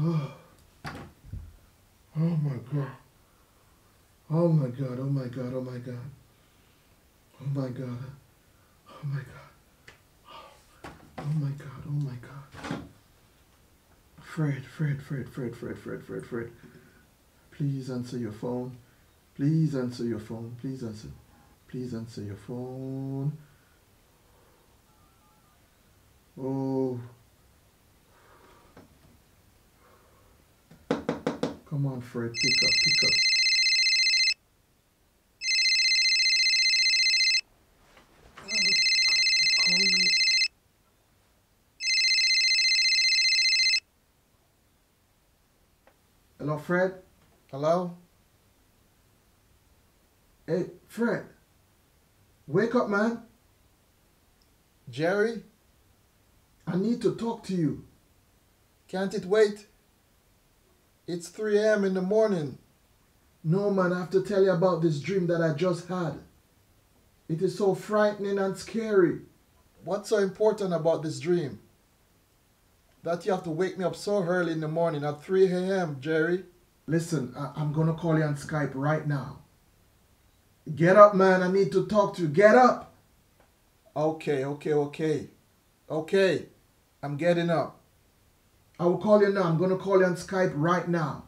Oh my God. Fred. Please answer your phone. Please answer your phone. Oh. Come on, Fred, pick up. Hello, Fred? Hello? Hey, Fred. Wake up, man. Jerry? I need to talk to you. Can't it wait? It's 3 a.m. in the morning. No, man, I have to tell you about this dream that I just had. It is so frightening and scary. What's so important about this dream? That you have to wake me up so early in the morning at 3 a.m., Jerry. Listen, I'm going to call you on Skype right now. Get up, man. I need to talk to you. Get up. Okay. I'm getting up. I will call you now. I'm going to call you on Skype right now.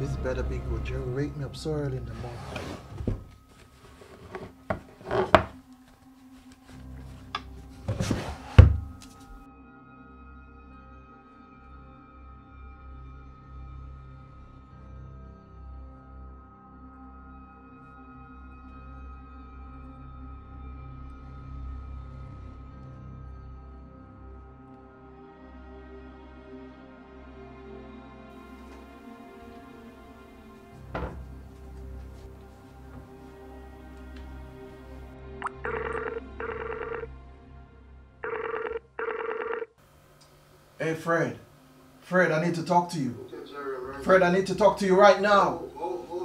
This better be good. Jerry, wake me up so early in the morning. Hey, Fred, I need to talk to you. Fred, I need to talk to you right now.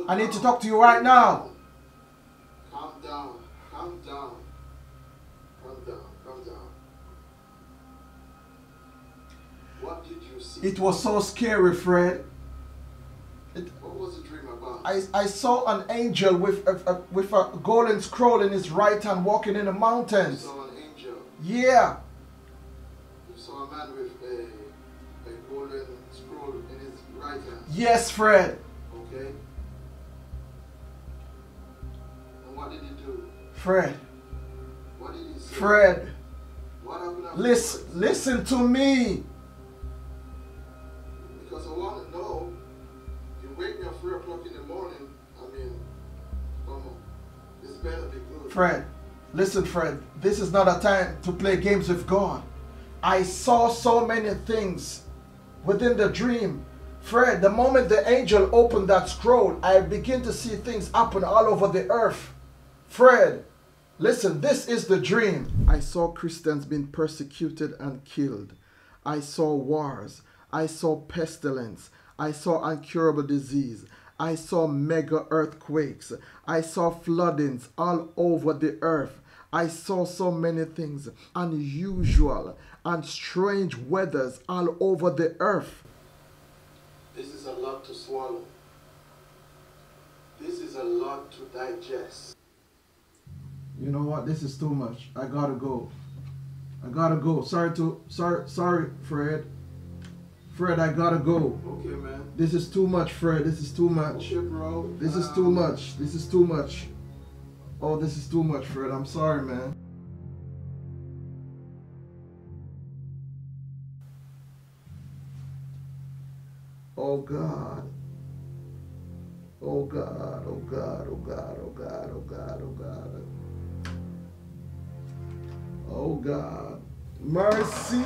I need to talk to you right now. Calm down. What did you see? It was so scary, Fred. What was the dream about? I saw an angel with a golden scroll in his right hand walking in the mountains. You saw an angel? Yeah. So a man with a golden scroll in his right hand. Yes, Fred. Okay. And what did he do? Fred. What did he say? Fred. What happened after? Listen to me. Because I want to know. You wake me at 3 o'clock in the morning. I mean, come on. It's better be good. Fred. Listen, Fred. This is not a time to play games with God. I saw so many things within the dream. Fred, the moment the angel opened that scroll, I begin to see things happen all over the earth. Fred, listen, this is the dream. I saw Christians being persecuted and killed. I saw wars. I saw pestilence. I saw incurable disease. I saw mega earthquakes. I saw floodings all over the earth. I saw so many things, unusual and strange weathers all over the earth. This is a lot to swallow. This is a lot to digest. you know what, this is too much. I gotta go. I gotta go. Sorry, Fred. Fred, I gotta go. Okay, man. This is too much, Fred. This is too much. Okay, bro. This is too much. This is too much. Oh, this is too much, Fred. I'm sorry, man. Oh, God. Oh, God. Oh, God. Oh, God. Oh, God. Oh, God. Oh, God. Oh, God. Mercy.